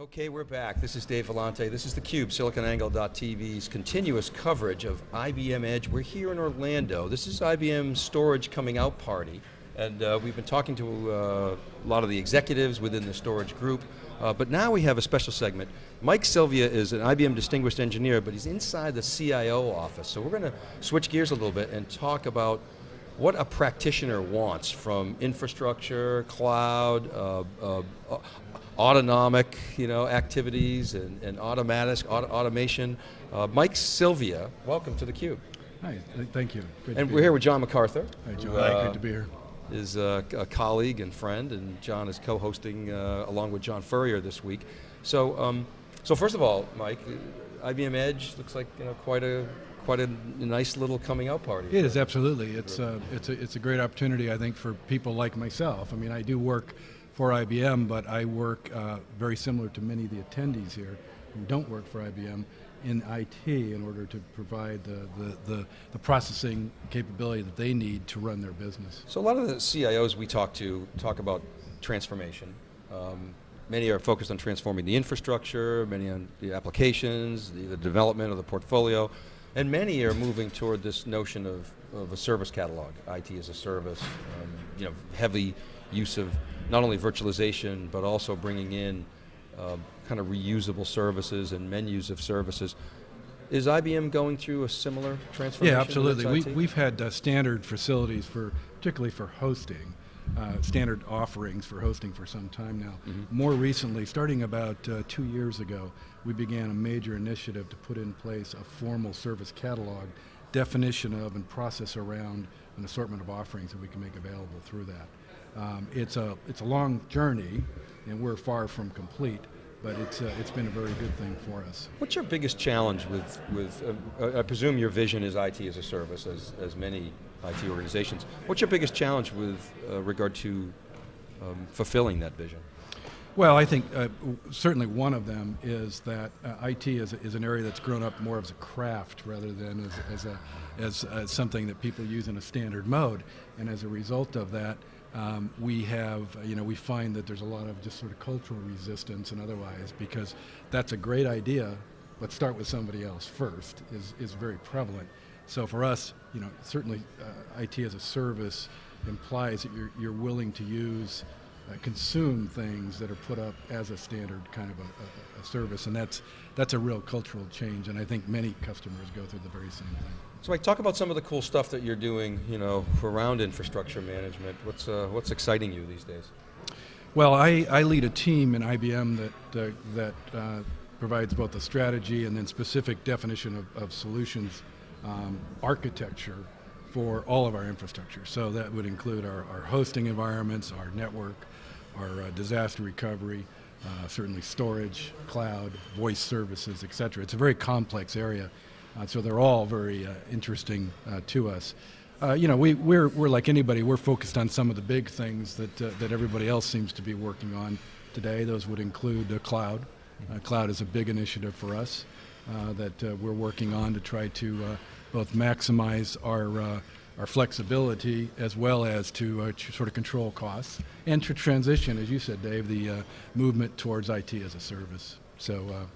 Okay, we're back. This is Dave Vellante. This is theCUBE, SiliconANGLE.tv's continuous coverage of IBM Edge. We're here in Orlando. This is IBM's storage coming out party, and we've been talking to a lot of the executives within the storage group, but now we have a special segment. Mike Sylvia is an IBM Distinguished Engineer, but he's inside the CIO office, so we're going to switch gears a little bit and talk about what a practitioner wants from infrastructure, cloud, autonomic, activities and automation. Mike Sylvia, welcome to theCUBE. Hi, thank you. Good and to be we're here with John McArthur. Hi, John. Good to be here. Is a colleague and friend, and John is co-hosting along with John Furrier this week. So, so first of all, Mike, IBM Edge looks like quite a nice little coming out party. It is, absolutely. It's a great opportunity, I think, for people like myself. I mean, I do work for IBM, but I work very similar to many of the attendees here who don't work for IBM in IT in order to provide the processing capability that they need to run their business. So a lot of the CIOs we talk to talk about transformation. Many are focused on transforming the infrastructure, many on the applications, the development of the portfolio. And many are moving toward this notion of a service catalog, IT as a service, heavy use of not only virtualization, but also bringing in kind of reusable services and menus of services. Is IBM going through a similar transformation? Yeah, absolutely. We've had standard facilities for, particularly for hosting, standard offerings for hosting for some time now. Mm-hmm. More recently, starting about 2 years ago, we began a major initiative to put in place a formal service catalog, definition of and process around an assortment of offerings that we can make available through that. It's a long journey, and we're far from complete, but it's been a very good thing for us. What's your biggest challenge with I presume your vision is IT as a service, as many IT organizations. What's your biggest challenge with regard to fulfilling that vision? Well, I think certainly one of them is that IT is an area that's grown up more as a craft rather than as something that people use in a standard mode. And as a result of that, we find that there's a lot of just sort of cultural resistance and otherwise, because that's a great idea, but start with somebody else first is very prevalent. So for us, certainly IT as a service implies that you're willing to use, consume things that are put up as a standard kind of a service, and that's a real cultural change, and I think many customers go through the very same thing. So Mike, talk about some of the cool stuff that you're doing, around infrastructure management. What's exciting you these days? Well, I lead a team in IBM that provides both the strategy and then specific definition of solutions architecture for all of our infrastructure. So that would include our hosting environments, our network, our disaster recovery, certainly storage, cloud, voice services, et cetera. It's a very complex area, so they're all very interesting to us. We're like anybody, we're focused on some of the big things that everybody else seems to be working on today. Those would include cloud. Cloud is a big initiative for us that we're working on to try to both maximize our flexibility as well as to sort of control costs and to transition, as you said, Dave, the movement towards IT as a service. So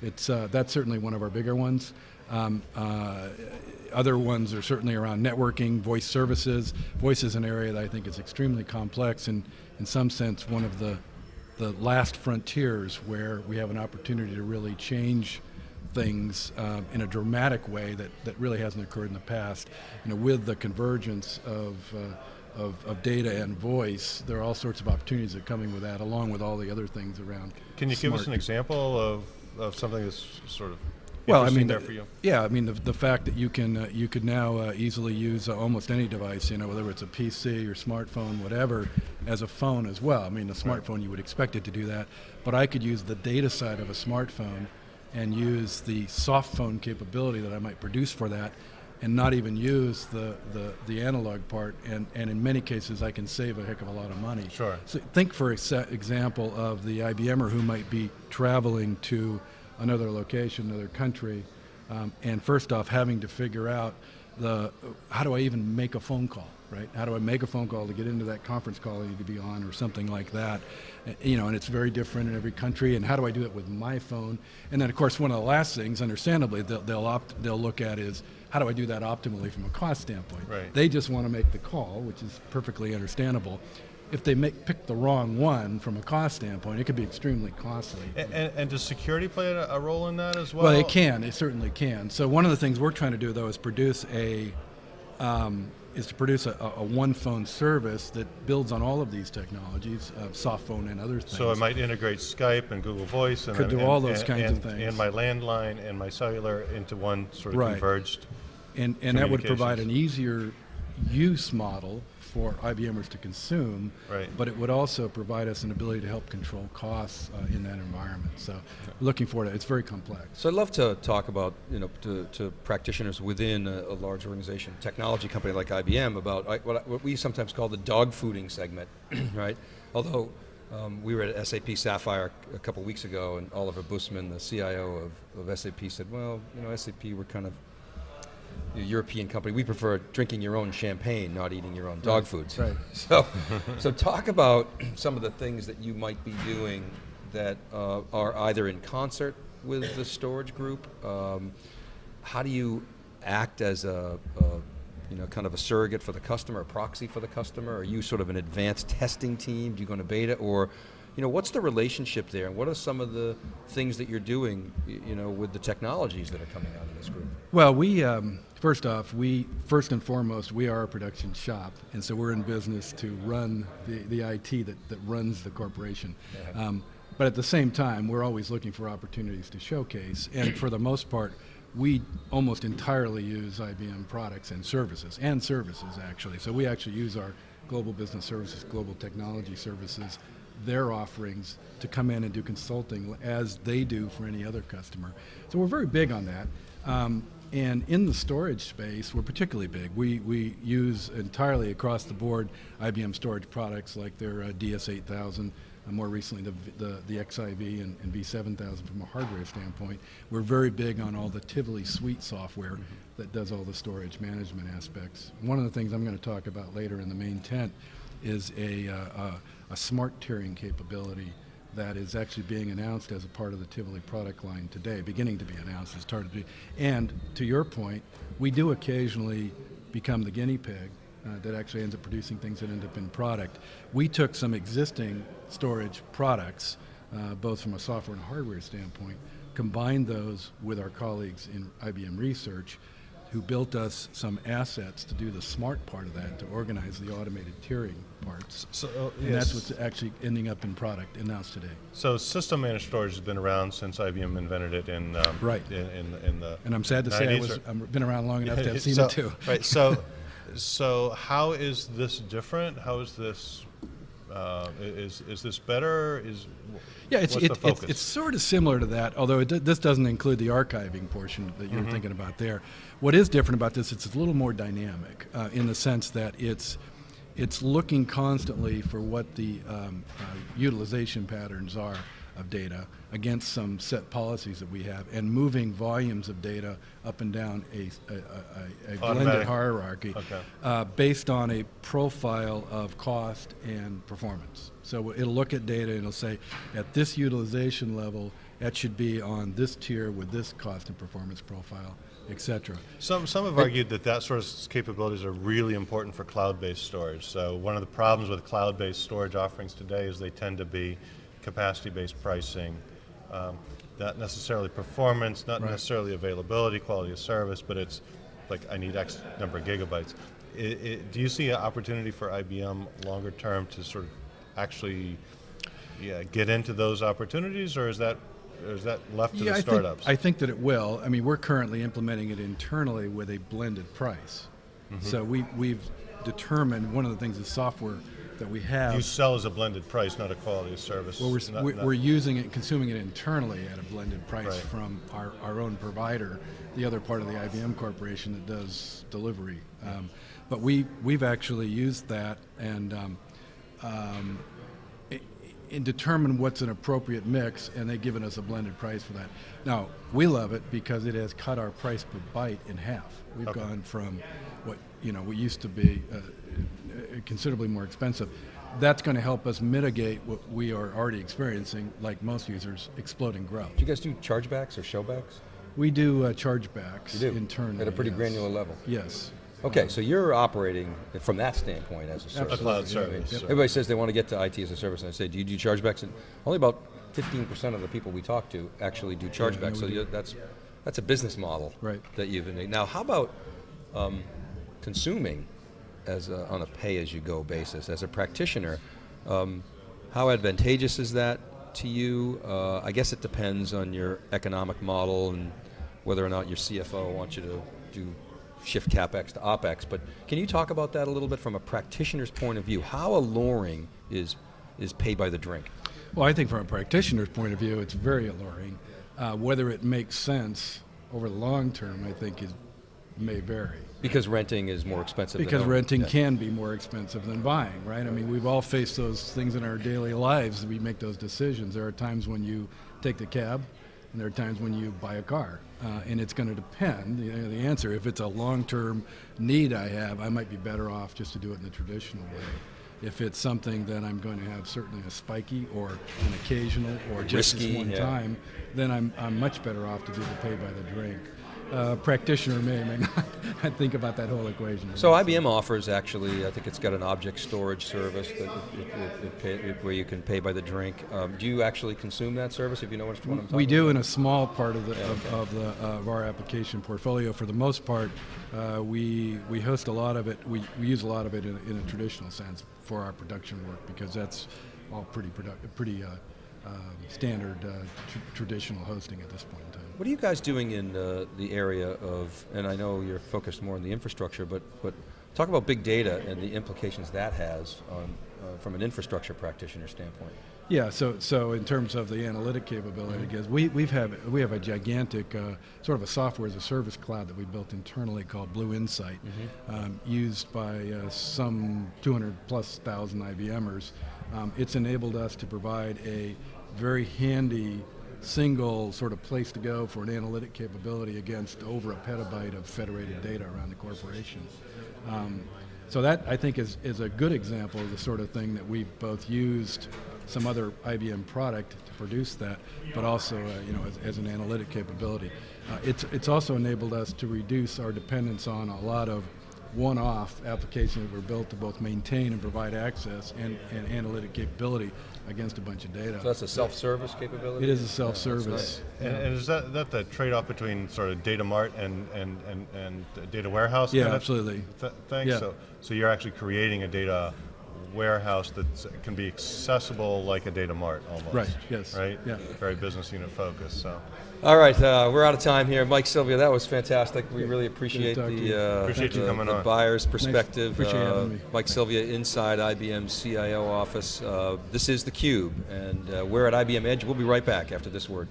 that's certainly one of our bigger ones. Other ones are certainly around networking, voice services. Voice is an area that I think is extremely complex and in some sense one of the last frontiers where we have an opportunity to really change things in a dramatic way that really hasn't occurred in the past. With the convergence of data and voice, there are all sorts of opportunities that are coming with that, along with all the other things around. Can you give us an example of something that's sort of interesting there for you? Yeah, I mean the fact that you could now easily use almost any device, whether it's a PC or smartphone, whatever, as a phone as well. I mean, the smartphone, you would expect it to do that, but I could use the data side of a smartphone and use the soft phone capability that I might produce for that and not even use the analog part, and in many cases I can save a heck of a lot of money. Sure. So think for example of the IBMer who might be traveling to another location, another country, and first off having to figure out the how do I even make a phone call, right? How do I make a phone call to get into that conference call I need to be on or something like that? You know, and it's very different in every country, and how do I do it with my phone? And then, of course, one of the last things, understandably, they'll look at is, how do I do that optimally from a cost standpoint? Right. They just want to make the call, which is perfectly understandable. If they pick the wrong one from a cost standpoint, it could be extremely costly. And does security play a role in that as well? Well, it can. It certainly can. So one of the things we're trying to do, though, is produce a one-phone service that builds on all of these technologies, soft phone and other things. So it might integrate Skype and Google Voice and all those kinds of things. And my landline and my cellular into one sort of converged. And that would provide an easier use model for IBMers to consume, but it would also provide us an ability to help control costs in that environment. So, looking forward to it. It's very complex. So I'd love to talk about, you know, to practitioners within a large organization, technology company like IBM, about what we sometimes call the dogfooding segment, right? Although we were at SAP Sapphire a couple weeks ago, and Oliver Busman, the CIO of SAP, said, well, you know, SAP, we're kind of a European company, we prefer drinking your own champagne, not eating your own dog foods. Right. So talk about some of the things that you might be doing that are either in concert with the storage group. How do you act as a you know, kind of a surrogate for the customer, a proxy for the customer? Are you sort of an advanced testing team? Do you go into beta, or you know, what's the relationship there? And what are some of the things that you're doing, you know, with the technologies that are coming out of this group? Well, we, first and foremost, we are a production shop. And so we're in business to run the IT that runs the corporation. But at the same time, we're always looking for opportunities to showcase. And for the most part, we almost entirely use IBM products and services actually. So we actually use our global business services, global technology services, their offerings to come in and do consulting as they do for any other customer. So we're very big on that. And in the storage space, we're particularly big. We use entirely across the board IBM storage products like their DS8000, more recently the XIV and V7000 from a hardware standpoint. We're very big on all the Tivoli suite software that does all the storage management aspects. One of the things I'm going to talk about later in the main tent is a smart tiering capability that is actually being announced as a part of the Tivoli product line today, beginning to be announced as part of the, and to your point, we do occasionally become the guinea pig that actually ends up producing things that end up in product. We took some existing storage products, both from a software and hardware standpoint, combined those with our colleagues in IBM Research, who built us some assets to do the smart part of that, to organize the automated tiering parts. And that's what's actually ending up in product announced today. So system managed storage has been around since IBM invented it in the And I'm sad to say I've been around long enough to have seen it too. Right, so how is this different? How is this, is this better? It's sort of similar to that, although this doesn't include the archiving portion that you're thinking about there. What is different about this, it's a little more dynamic in the sense that it's looking constantly for what the utilization patterns are of data against some set policies that we have, and moving volumes of data up and down a blended hierarchy based on a profile of cost and performance. So it'll look at data and it'll say, at this utilization level, that should be on this tier with this cost and performance profile, et cetera. Some have argued that sort of capabilities are really important for cloud-based storage. So one of the problems with cloud-based storage offerings today is they tend to be capacity-based pricing, not necessarily performance, not necessarily availability, quality of service, but it's like I need X number of gigabytes. Do you see an opportunity for IBM longer term to sort of actually get into those opportunities, or is that left to the startups? I think that it will. I mean, we're currently implementing it internally with a blended price. So we've determined one of the things is software that we have. You sell as a blended price, not a quality of service. Well, we're using it, consuming it internally at a blended price from our own provider, the other part of the IBM Corporation that does delivery. But we've actually used that, and and determine what's an appropriate mix, and they've given us a blended price for that. Now, we love it because it has cut our price per byte in half. We've gone from what, you know, what used to be considerably more expensive. That's going to help us mitigate what we are already experiencing, like most users, exploding growth. Do you guys do chargebacks or showbacks? We do chargebacks internally. At a pretty granular level. Yes. Okay, so you're operating from that standpoint as a service. A cloud service. Yep. Everybody says they want to get to IT as a service, and I say, do you do chargebacks? And only about 15% of the people we talk to actually do chargebacks, so that's a business model that you've made. Now, how about consuming as a, on a pay-as-you-go basis? As a practitioner, how advantageous is that to you? I guess it depends on your economic model and whether or not your CFO wants you to do shift CapEx to OpEx, but can you talk about that a little bit from a practitioner's point of view? How alluring is pay by the drink? Well, I think from a practitioner's point of view, it's very alluring. Whether it makes sense over the long term, I think it may vary. Because renting is more expensive than buying. Because renting can be more expensive than buying, right? I mean, we've all faced those things in our daily lives. We make those decisions. There are times when you take the cab, and there are times when you buy a car, and it's going to depend, you know, the answer. If it's a long-term need I have, I might be better off just to do it in the traditional way. If it's something that I'm going to have certainly a spiky or an occasional or just risky, one time, then I'm much better off to do the pay by the drink. Practitioner may not think about that whole equation. So IBM offers actually, I think it's got an object storage service that where you can pay by the drink. Do you actually consume that service, if you know what I'm talking about? We do in a small part of the of our application portfolio. For the most part, we host a lot of it. We use a lot of it in a traditional sense for our production work, because that's all pretty standard traditional hosting at this point in time. What are you guys doing in the area of, and I know you're focused more on the infrastructure, but talk about big data and the implications that has on, from an infrastructure practitioner standpoint. Yeah, so in terms of the analytic capability, I guess, we have a gigantic sort of a software as a service cloud that we built internally called Blue Insight, used by some 200,000+ IBMers. It's enabled us to provide a very handy single sort of place to go for an analytic capability against over a petabyte of federated data around the corporation. So that, I think, is a good example of the sort of thing that we've both used some other IBM product to produce that, but also you know, as an analytic capability. It's also enabled us to reduce our dependence on a lot of one-off applications that were built to both maintain and provide access and analytic capability against a bunch of data. So that's a self-service capability? It is a self-service. Yeah, nice. And is that the trade-off between sort of data mart and data warehouse? Yeah, absolutely. Thanks. Yeah. So you're actually creating a data warehouse that can be accessible like a data mart almost. Right, yes. Right? Yeah. Very business unit focused, so. All right, we're out of time here. Mike Sylvia, that was fantastic. We really appreciate the buyer's perspective. Nice. Appreciate having me. Mike Sylvia inside IBM's CIO office. This is theCUBE, and we're at IBM Edge. We'll be right back after this word.